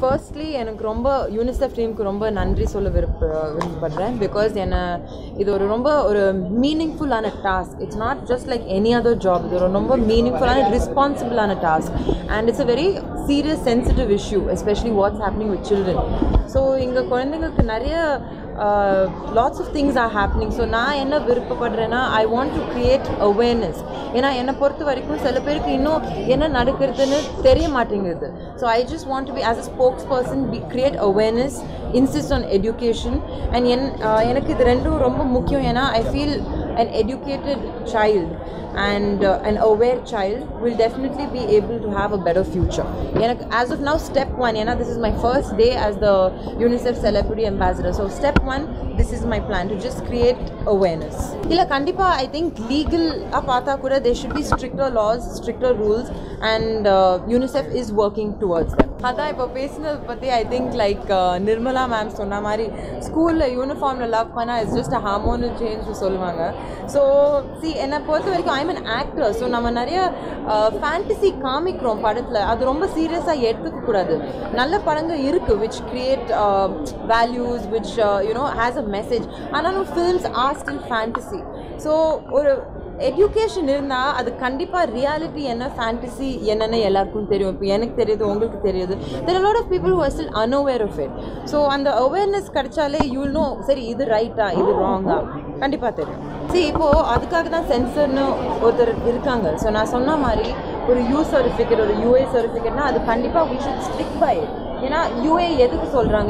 Firstly, I am very UNICEF team because this is a meaningful task. It's not just like any other job. It's a meaningful and responsible task, and it's a very serious, sensitive issue, especially what's happening with children. So, lots of things are happening. So, I want to create awareness. So, I just want to be, as a spokesperson, create awareness, insist on education, and I feel an educated child and an aware child will definitely be able to have a better future. As of now, step one, this is my first day as the UNICEF Celebrity Ambassador. So step one, this is my plan, to just create awareness. I think legal, there should be stricter laws, stricter rules, and UNICEF is working towards them. I think like Nirmala ma'am said, school uniform love is just a hormonal change. So, see, I'm an actor, so we have a fantasy comic room, that's very serious, which create values, which has a message, and films are still fantasy. So, education is a reality and fantasy. There are a lot of people who are still unaware of it. So, and the awareness, you will know, sorry, this is right, this is wrong. See, now there is a sensor. So, I said, a U certificate or a UA certificate, we should stick by it. Children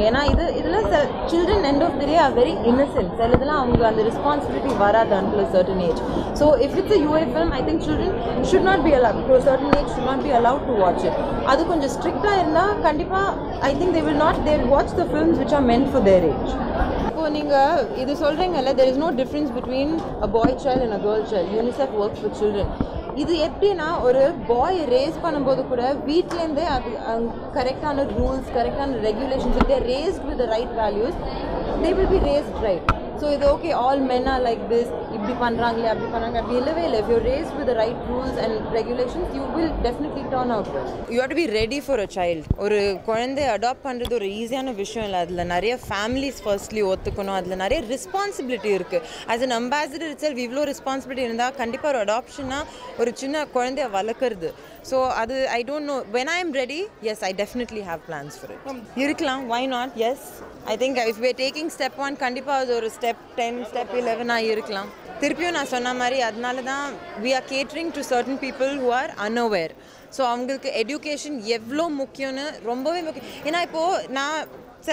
end of the day are very innocent. The responsibility until a certain age. So, if it's a UA film, I think children should not be allowed, to a certain age, should not be allowed to watch it. If it's strict, I think they will watch the films which are meant for their age. There is no difference between a boy child and a girl child. UNICEF works for children. This is a boy raised correct rules, correct regulations. If they are raised with the right values, they will be raised right. So it's okay, all men are like this, if you're raised with the right rules and regulations, you will definitely turn out well. You have to be ready for a child. Adopt is easy to do. Families firstly, responsibility. As an ambassador itself, we have responsibility. Adoption is, so I don't know. When I am ready, yes, I definitely have plans for it. Why not? Yes. I think if we are taking step 1, step 10, step 11 we are catering to certain people who are unaware. So education is very important. So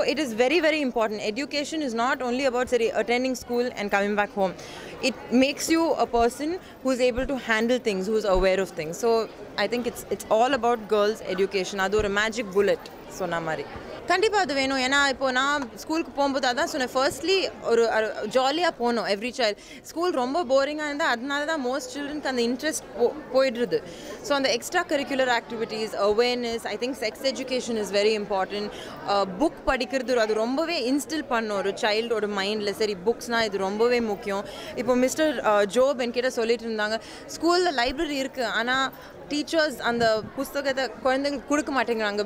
it is very, very important. Education is not only about attending school and coming back home. It makes you a person who is able to handle things, who is aware of things. So I think it's all about girls' education. That's a magic bullet. School firstly jolly every child. School is boring and most children can interest. So on the extracurricular activities, awareness, I think sex education is very important. Book instill child or mind books na Mr. Job and school library teachers and the pustaka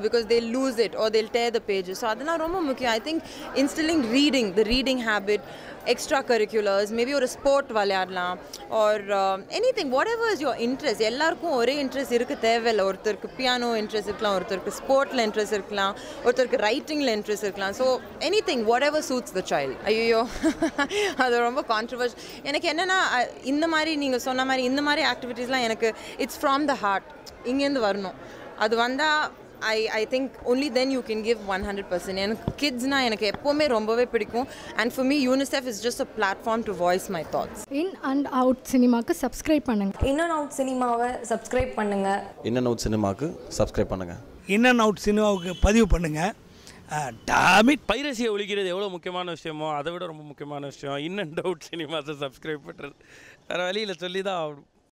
because they lose it or they'll tear the pages. So I think instilling reading, the reading habit, extracurriculars, maybe or a sport or anything, whatever is your interest. Everyone has interest, piano interest, sport interest, writing interest. So anything, whatever suits the child. Ayyo, that's very controversial. Activities it's from the heart. I think only then you can give 100%. And kids na enakku eppovume rombave pidikum, and for me UNICEF is just a platform to voice my thoughts. In and out cinema ku subscribe pannunga. In and out cinema va subscribe pannunga. In and out cinema ku subscribe pannunga. In and out cinema ku padivu pannunga. Damn it, piracy oligirad evlo mukkiyamaana vishayamo adavida romba mukkiyamaana vishayam in and out cinema ku subscribe panradhu. Aravali illa solli da.